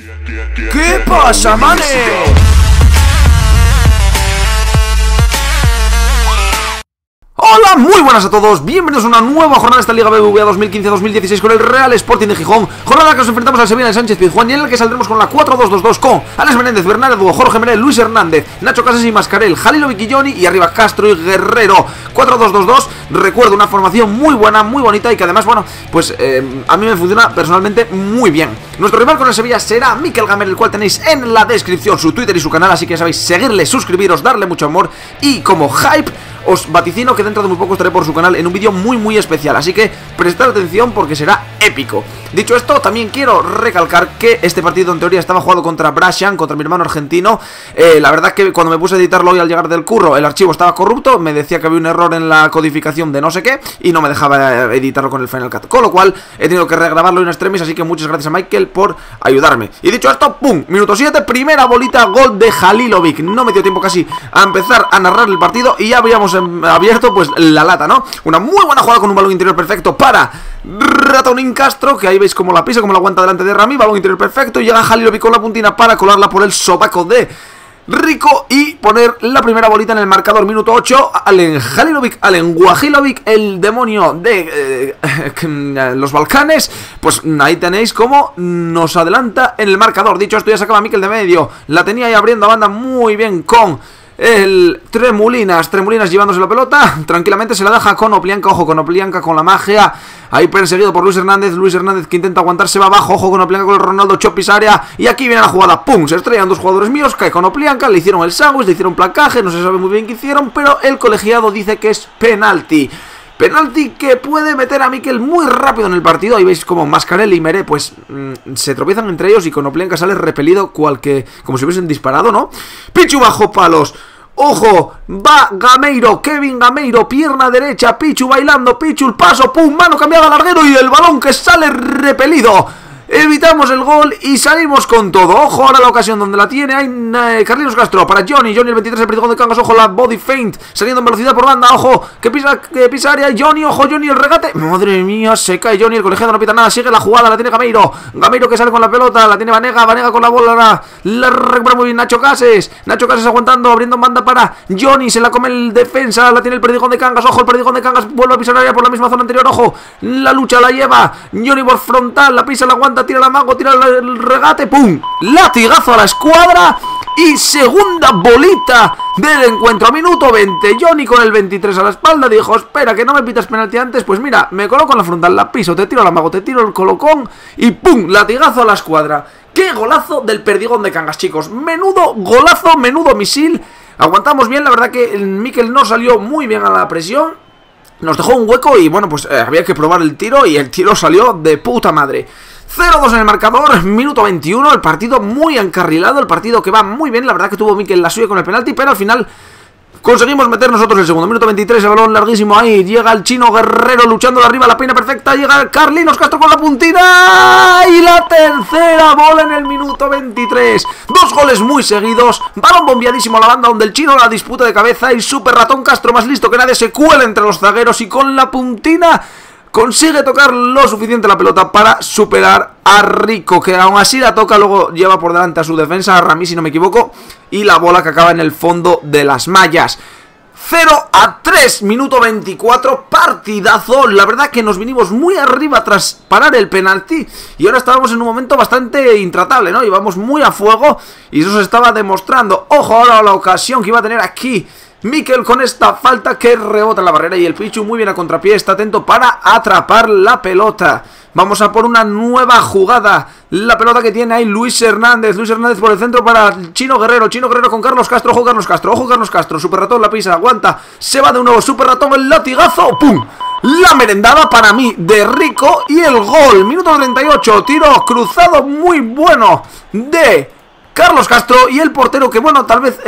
¿Qué pasa, manes? Hola, muy buenas a todos, bienvenidos a una nueva jornada de esta Liga BBVA 2015-2016 con el Real Sporting de Gijón. Jornada que nos enfrentamos al Sevilla de Sánchez Pizjuán y en la que saldremos con la 4-2-2-2 con Alex Menéndez, Bernardo, Jorge Merel, Luis Hernández, Nacho Cases y Mascarel, Halilovic y Johnny, y arriba Castro y Guerrero. 4-2-2-2, recuerdo, una formación muy buena, muy bonita y que además, bueno, pues a mí me funciona personalmente muy bien. Nuestro rival con el Sevilla será Mikel Gamer, el cual tenéis en la descripción, su Twitter y su canal, así que ya sabéis, seguirle, suscribiros, darle mucho amor y como hype. Os vaticino que dentro de muy poco estaré por su canal en un vídeo muy especial, así que prestad atención porque será épico. Dicho esto, también quiero recalcar que este partido en teoría estaba jugado contra Brashan, contra mi hermano argentino. La verdad que cuando me puse a editarlo hoy al llegar del curro, el archivo estaba corrupto, me decía que había un error en la codificación de no sé qué y no me dejaba editarlo con el Final Cut, con lo cual he tenido que regrabarlo en extremis, así que muchas gracias a Michael por ayudarme. Y dicho esto, ¡pum! Minuto 7, primera bolita, gol de Halilovic. No me dio tiempo casi a empezar a narrar el partido y ya habíamos abierto pues la lata, ¿no? Una muy buena jugada con un balón interior perfecto para Ratonín Castro, que ahí veis como la pisa, como la aguanta delante de Rami, balón interior perfecto, y llega Halilovic con la puntina para colarla por el sobaco de Rico y poner la primera bolita en el marcador. Minuto 8, Alen Halilovic, Alen Guajilovic, el demonio de los Balcanes. Pues ahí tenéis como nos adelanta en el marcador. Dicho esto, ya sacaba Mikel de medio, la tenía ahí abriendo a banda muy bien con el Tremoulinas llevándose la pelota, tranquilamente se la deja Konoplyanka, ojo Konoplyanka con la magia, ahí perseguido por Luis Hernández que intenta aguantar, se va abajo, ojo Konoplyanka con el Ronaldo Chopis área, y aquí viene la jugada, pum, se estrellan dos jugadores míos, cae Konoplyanka, le hicieron el sándwich, le hicieron placaje, no se sabe muy bien qué hicieron, pero el colegiado dice que es penalti. Penalti que puede meter a Mikel muy rápido en el partido. Ahí veis como Mascarel y Meré pues se tropiezan entre ellos y Konoplyanka sale repelido como si hubiesen disparado, ¿no? Pichu bajo palos. Ojo, va Gameiro, Kevin Gameiro, pierna derecha, Pichu bailando, Pichu el paso, pum, mano cambiada, larguero y el balón que sale repelido. Evitamos el gol y salimos con todo. Ojo, ahora la ocasión donde la tiene hay Carlinos Castro para Johnny el 23, el perdigón de Cangas, ojo, la body feint saliendo en velocidad por banda, ojo, que pisa área Johnny, ojo, Johnny el regate, madre mía, se cae Johnny, el colegiado no pita nada, sigue la jugada, la tiene Gameiro que sale con la pelota, la tiene Banega con la bola, la recupera muy bien Nacho Cases aguantando, abriendo en banda para Johnny, se la come el defensa, la tiene el perdigón de Cangas, ojo, el perdigón de Cangas vuelve a pisar área por la misma zona anterior, ojo, la lucha la lleva Johnny por frontal, la pisa, la aguanta, tira la mago, tira el regate, ¡pum! Latigazo a la escuadra y segunda bolita del encuentro. A minuto 20, Johnny con el 23 a la espalda dijo, espera que no me pitas penalti antes, pues mira, me coloco en la frontal, la piso, te tiro la mago, te tiro el colocón y ¡pum! Latigazo a la escuadra. ¡Qué golazo del perdigón de Cangas, chicos! Menudo golazo, menudo misil. Aguantamos bien, la verdad que el Mikel no salió muy bien a la presión, nos dejó un hueco y bueno, pues había que probar el tiro y el tiro salió de puta madre. 0-2 en el marcador, minuto 21, el partido muy encarrilado, el partido que va muy bien, la verdad que tuvo Mikel la suya con el penalti, pero al final conseguimos meter nosotros el segundo. Minuto 23, el balón larguísimo ahí, llega el Chino Guerrero luchando de arriba, la peina perfecta, llega Carlinos Castro con la puntina y la tercera bola en el minuto 23, dos goles muy seguidos, balón bombeadísimo a la banda donde el Chino la disputa de cabeza y Super Ratón Castro más listo que nadie se cuela entre los zagueros y con la puntina consigue tocar lo suficiente la pelota para superar a Rico, que aún así la toca, luego lleva por delante a su defensa, a Rami si no me equivoco, y la bola que acaba en el fondo de las mallas. 0-3, minuto 24, partidazo, la verdad que nos vinimos muy arriba tras parar el penalti y ahora estábamos en un momento bastante intratable, ¿no? Íbamos muy a fuego y eso se estaba demostrando. Ojo ahora a la ocasión que iba a tener aquí Mikel con esta falta que rebota en la barrera y el Pichu muy bien a contrapié, está atento para atrapar la pelota. Vamos a por una nueva jugada, la pelota que tiene ahí Luis Hernández por el centro para Chino Guerrero con Carlos Castro, ojo Carlos Castro, Super Ratón la pisa, aguanta, se va de nuevo Super Ratón, el latigazo, ¡pum! La merendada para mí de Rico y el gol, minuto 38, tiro cruzado muy bueno de Carlos Castro y el portero que bueno, tal vez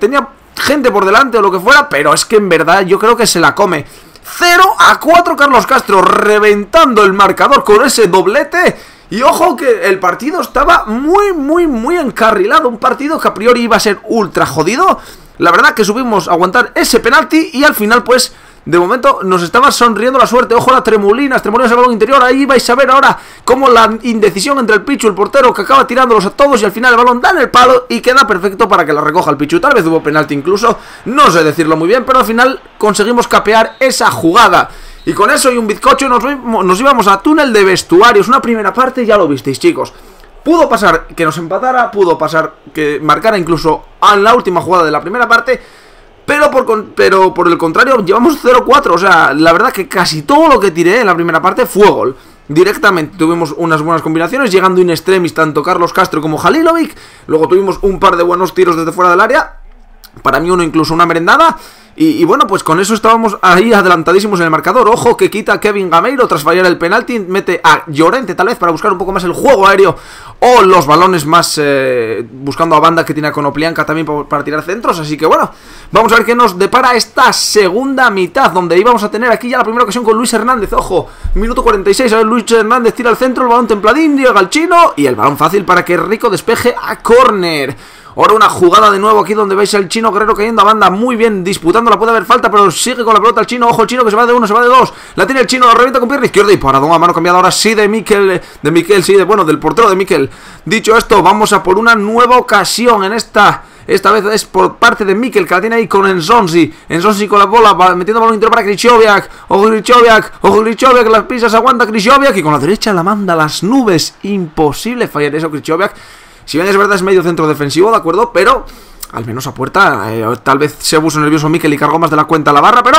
tenía gente por delante o lo que fuera, pero es que en verdad yo creo que se la come. 0-4 Carlos Castro reventando el marcador con ese doblete y ojo que el partido estaba muy encarrilado, un partido que a priori iba a ser ultra jodido, la verdad que supimos aguantar ese penalti y al final pues De momento nos estaba sonriendo la suerte. Ojo a las Tremoulinas, Tremoulinas al balón interior. Ahí vais a ver ahora cómo la indecisión entre el Pichu, el portero, que acaba tirándolos a todos. Y al final el balón da en el palo y queda perfecto para que la recoja el Pichu. Tal vez hubo penalti incluso, no sé decirlo muy bien, pero al final conseguimos capear esa jugada. Y con eso y un bizcocho nos íbamos a túnel de vestuarios. Una primera parte, ya lo visteis, chicos. Pudo pasar que nos empatara, pudo pasar que marcara incluso en la última jugada de la primera parte. Pero por el contrario, llevamos 0-4. O sea, la verdad que casi todo lo que tiré en la primera parte fue gol. Directamente tuvimos unas buenas combinaciones, llegando in extremis tanto Carlos Castro como Halilovic. Luego tuvimos un par de buenos tiros desde fuera del área. Para mí uno incluso una merendada. Y bueno, pues con eso estábamos ahí adelantadísimos en el marcador. Ojo que quita Kevin Gameiro tras fallar el penalti. Mete a Llorente tal vez para buscar un poco más el juego aéreo o los balones más buscando a banda que tiene a Konoplyanka también para tirar centros. Así que bueno, vamos a ver qué nos depara esta segunda mitad, donde íbamos a tener aquí ya la primera ocasión con Luis Hernández. Ojo, minuto 46, a ver, Luis Hernández tira al centro, el balón templadín, llega al Chino y el balón fácil para que Rico despeje a córner. Ahora una jugada de nuevo aquí donde veis al Chino Guerrero cayendo a banda, muy bien disputándola, puede haber falta, pero sigue con la pelota el Chino. Ojo el Chino que se va de uno, se va de dos, la tiene el Chino, la revienta con pierna izquierda y paradón a mano cambiada ahora sí del portero de Mikel. Dicho esto, vamos a por una nueva ocasión en esta vez es por parte de Mikel, que la tiene ahí con N'Zonzi. N'Zonzi con la bola, metiendo balón interior para Krychowiak. Ojo Krychowiak, ojo Krychowiak, las pisas, aguanta Krychowiak y con la derecha la manda a las nubes. Imposible fallar eso Krychowiak. Si bien es verdad es medio centro defensivo, de acuerdo, pero al menos a puerta. Tal vez se puso nervioso Mikel y cargó más de la cuenta a la barra, pero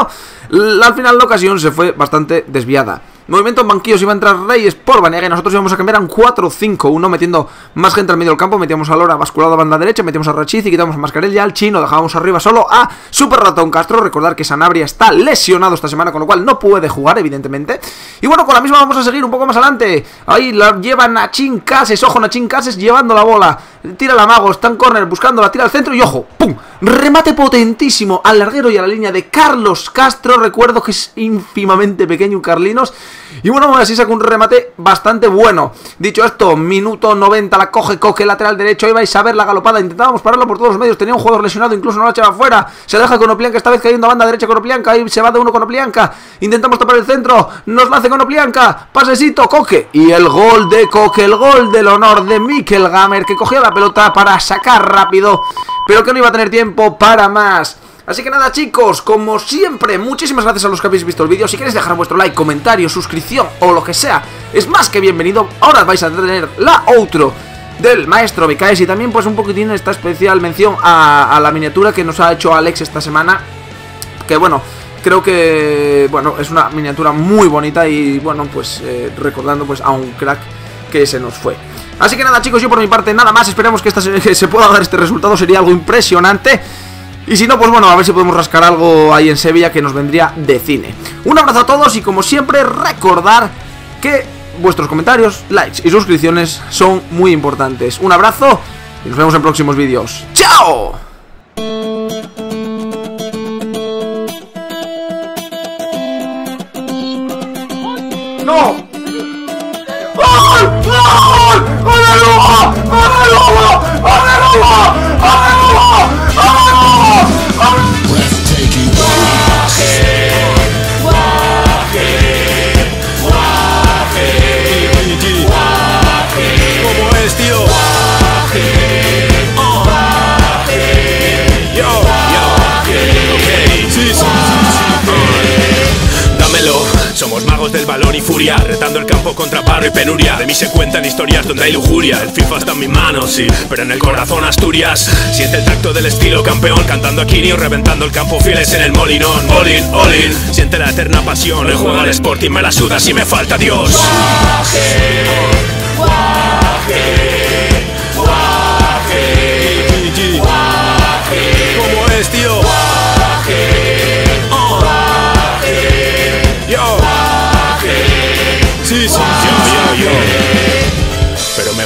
al final la ocasión se fue bastante desviada. Movimiento en banquillos, iba a entrar Reyes por Banega y nosotros íbamos a cambiar a un 4-5-1 metiendo más gente al medio del campo. Metíamos a Lora basculado a banda derecha, metíamos a Rachid y quitamos a Mascarel y al Chino. Dejábamos arriba solo a Super Ratón Castro. Recordar que Sanabria está lesionado esta semana, con lo cual no puede jugar, evidentemente. Y bueno, con la misma vamos a seguir un poco más adelante. Ahí la lleva Nacho Cases. Ojo, Nacho Cases llevando la bola. Tira la mago, está en córner buscándola, tira al centro y ojo, ¡pum! Remate potentísimo al larguero y a la línea de Carlos Castro. Recuerdo que es ínfimamente pequeño Carlinos. Y bueno, así saca un remate bastante bueno. Dicho esto, minuto 90, la coge Coque, lateral derecho. Ahí vais a ver la galopada, intentábamos pararlo por todos los medios. Tenía un jugador lesionado, incluso no la echaba fuera. Se deja Konoplyanka, esta vez cayendo a banda derecha Konoplyanka. Ahí se va de uno Konoplyanka. Intentamos tapar el centro, nos la hace Konoplyanka. Pasecito, Coque. Y el gol de Coque, el gol del honor de Mikel Gamer, que cogía la pelota para sacar rápido, pero que no iba a tener tiempo para más. Así que nada chicos, como siempre, muchísimas gracias a los que habéis visto el vídeo. Si queréis dejar vuestro like, comentario, suscripción o lo que sea, es más que bienvenido. Ahora vais a tener la outro del maestro Bekaesh y también pues un poquitín esta especial mención a la miniatura que nos ha hecho Alex esta semana. Que bueno, creo que bueno, es una miniatura muy bonita y bueno pues recordando pues a un crack que se nos fue. Así que nada chicos, yo por mi parte nada más. Esperemos que se pueda dar este resultado, sería algo impresionante. Y si no, pues bueno, a ver si podemos rascar algo ahí en Sevilla que nos vendría de cine. Un abrazo a todos y como siempre recordar que vuestros comentarios, likes y suscripciones son muy importantes. Un abrazo y nos vemos en próximos vídeos. ¡Chao! ¡No! ¡Gol! ¡Gol! Somos magos del balón y furia, retando el campo contra barro y penuria. De mí se cuentan historias donde hay lujuria. El FIFA está en mis manos, sí, pero en el corazón Asturias. Siente el tacto del estilo campeón, cantando a Kini o reventando el campo fieles en el molinón. Olin, olin, siente la eterna pasión. El juego al Sporting me la suda si me falta Dios. Guaje, guaje, guaje, guaje. ¿Cómo es, tío? Sí, soy yo. Pero me